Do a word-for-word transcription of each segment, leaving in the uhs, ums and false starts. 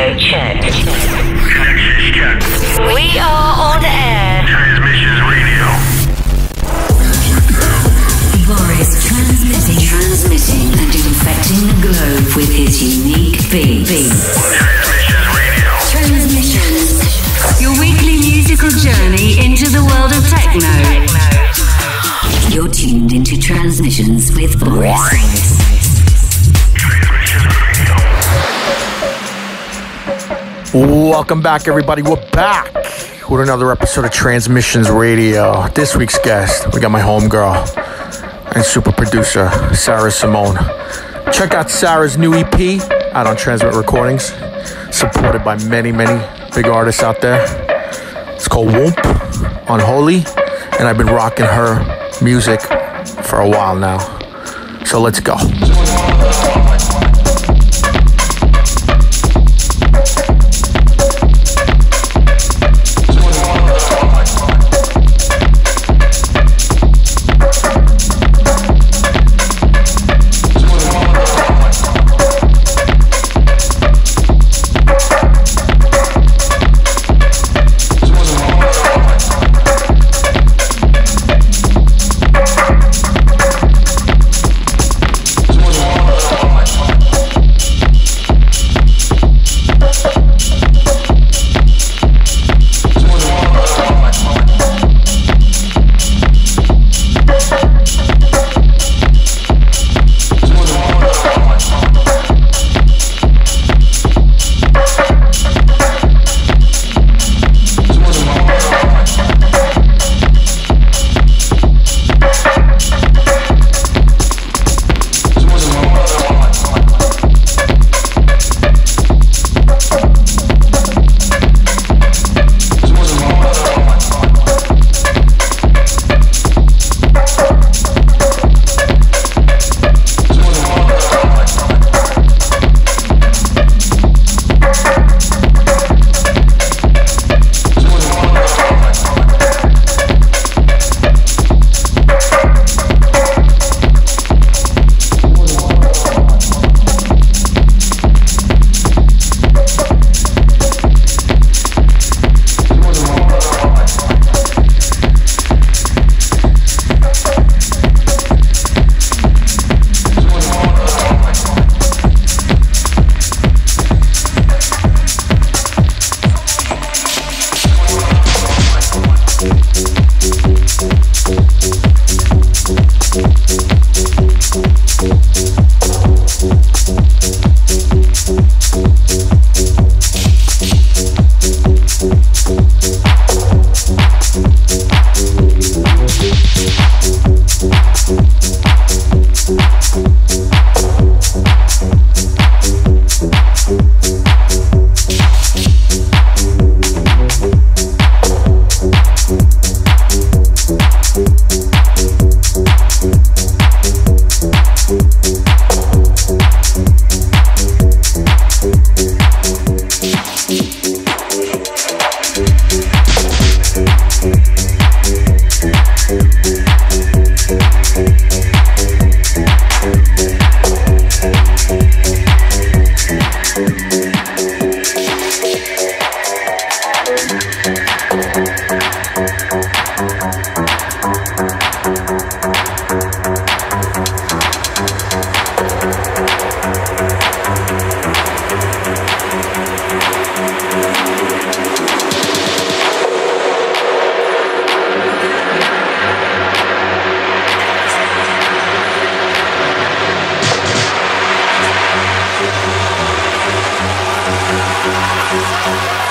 Radio check. Access check. We are on air. Transmissions radio. Boris transmitting, transmitting and infecting the globe with his unique beats. Transmissions radio. Transmissions. Your weekly musical journey into the world of techno. techno. You're tuned into Transmissions with Boris. Welcome back, everybody. We're back with another episode of Transmissions Radio. This week's guest, we got my homegirl and super producer, Sara Simonit. Check out Sara's new E P out on Transmit Recordings, supported by many, many big artists out there. It's called Womp on Holy, and I've been rocking her music for a while now. So let's go.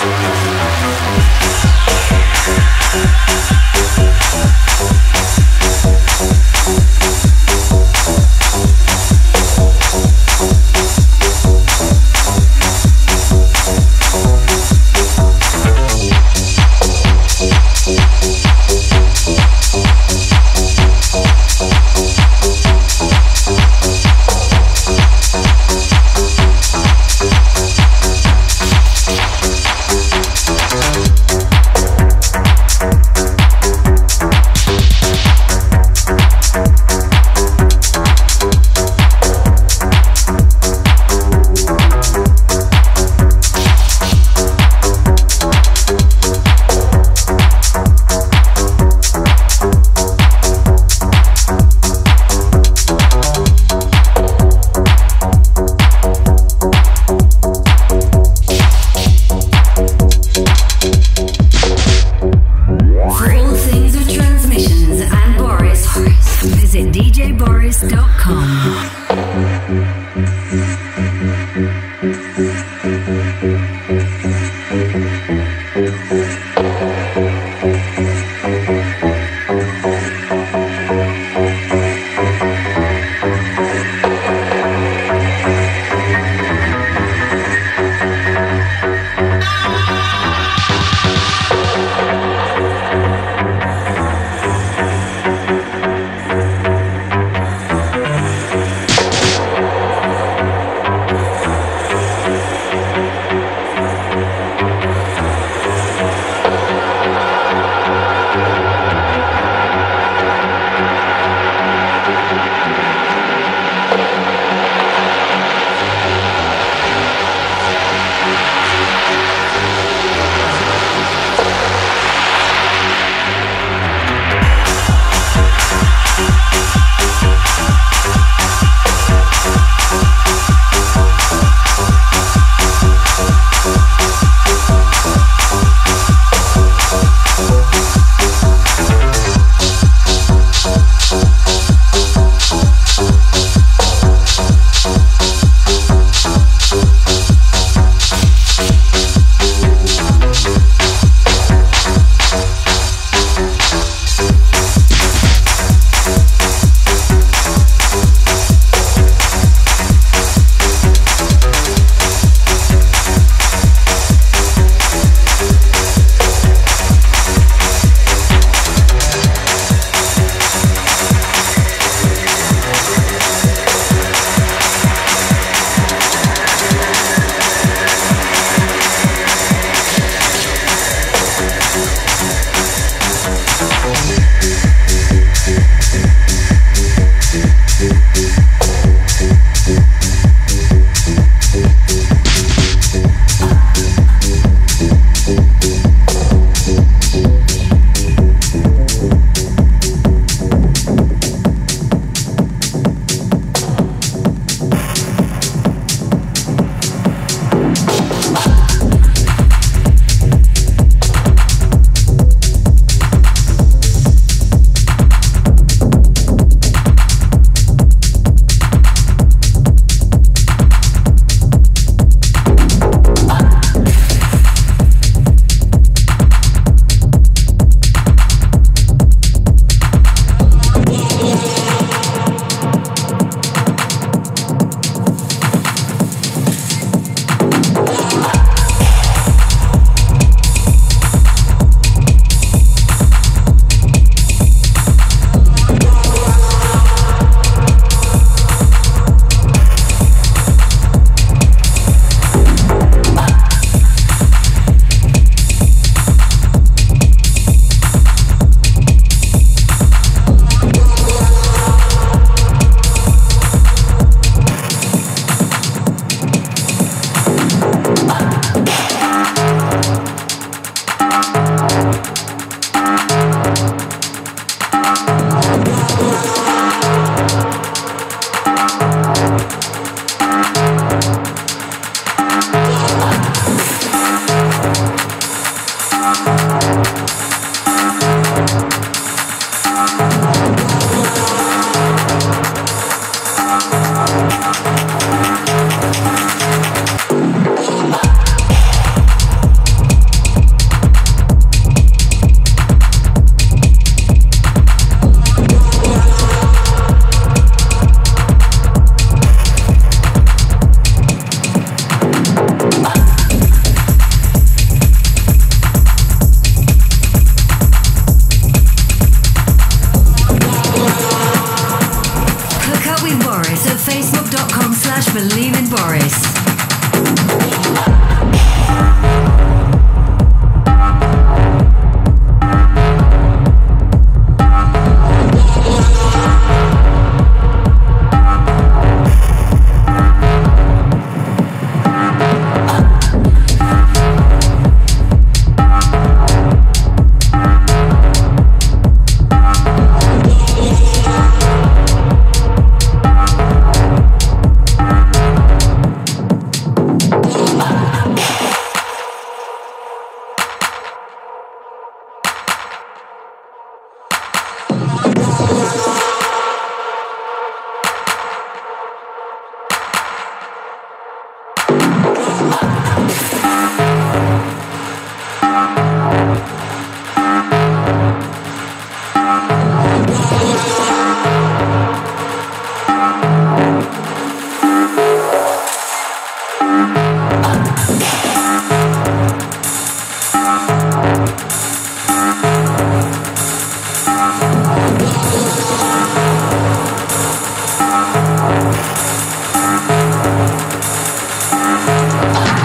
We'll be right back. Bye. Bye.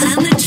Thank you.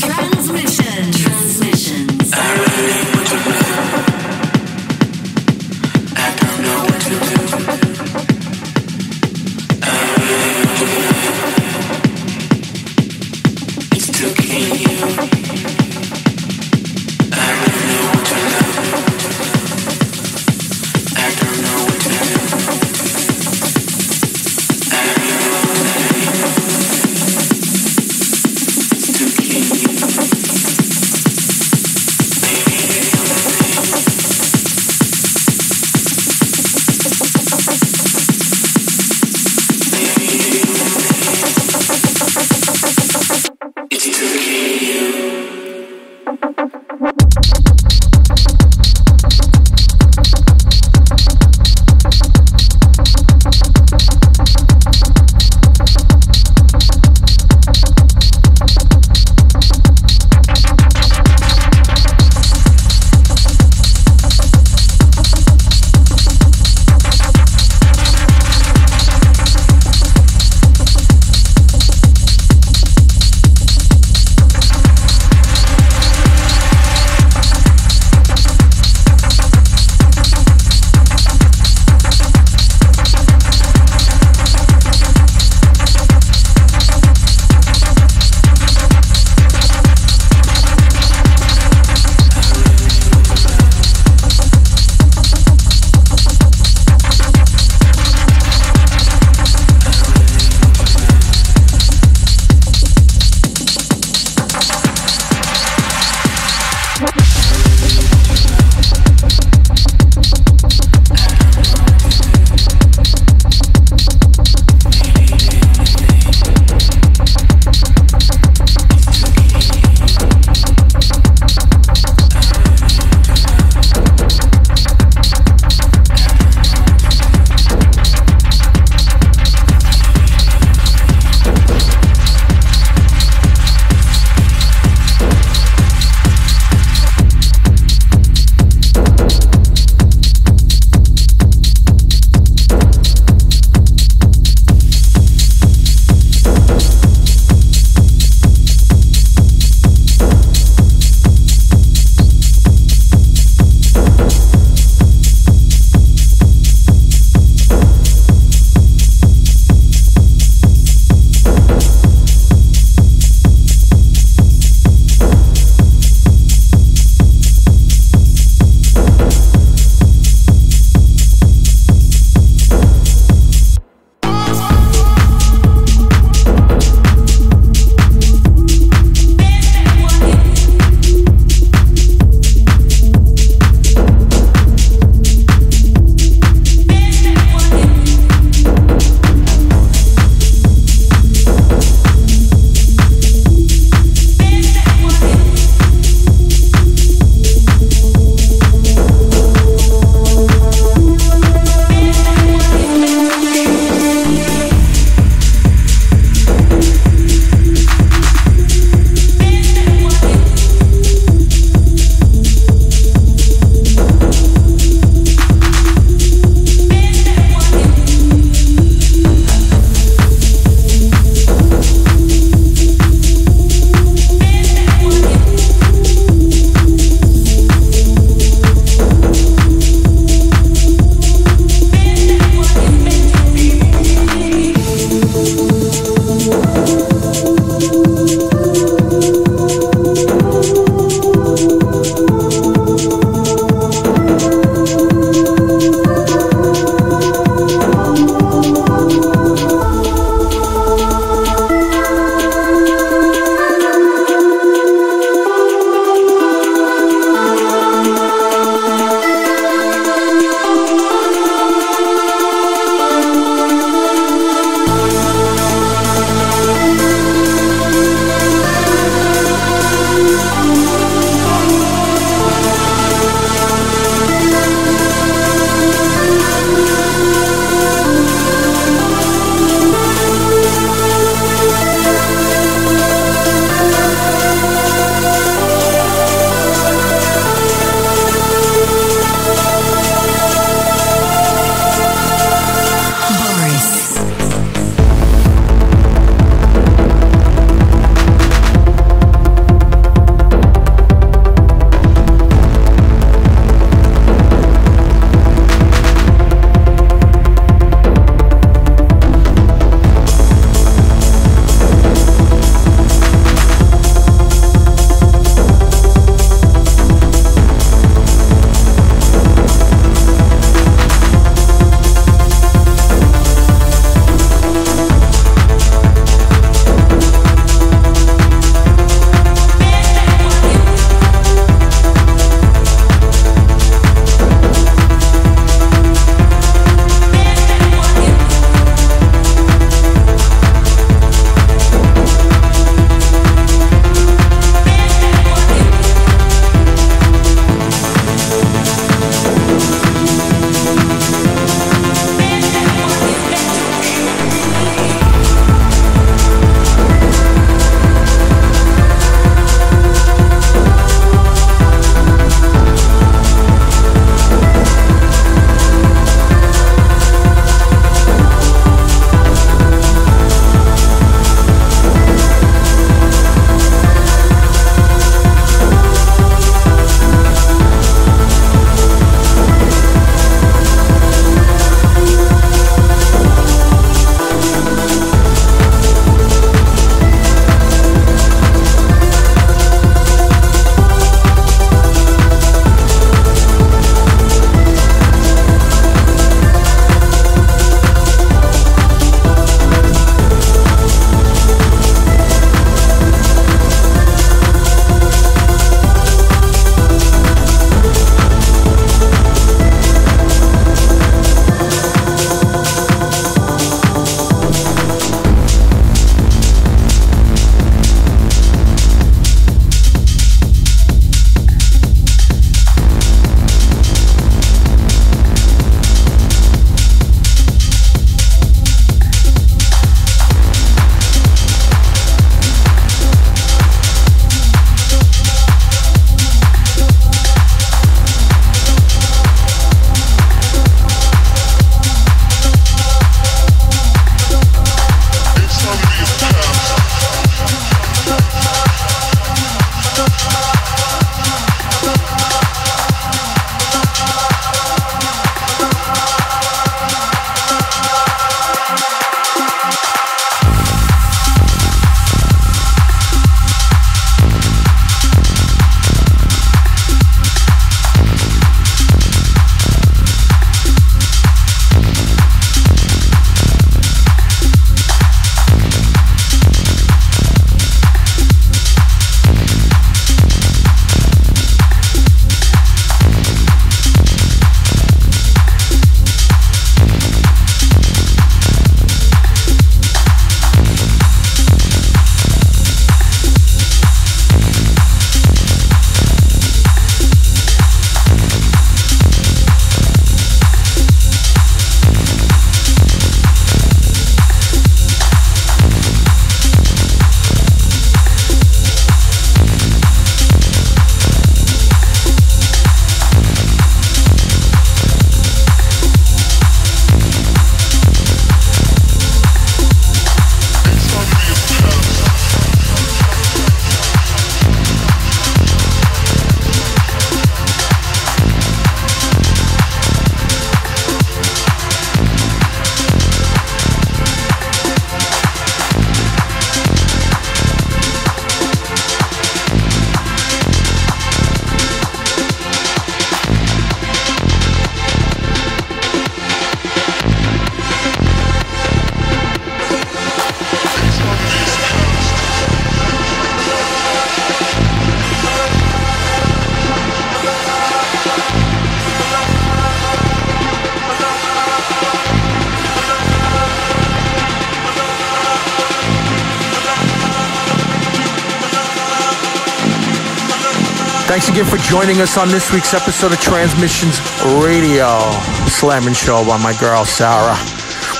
Thanks again for joining us on this week's episode of Transmissions Radio. Slamming show by my girl, Sara.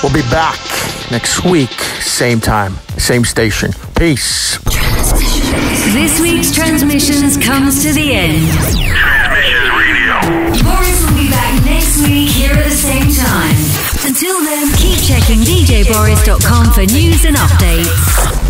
We'll be back next week, same time, same station. Peace. This week's Transmissions comes to the end. Transmissions Radio. Boris will be back next week here at the same time. Until then, keep checking d j boris dot com for news and updates.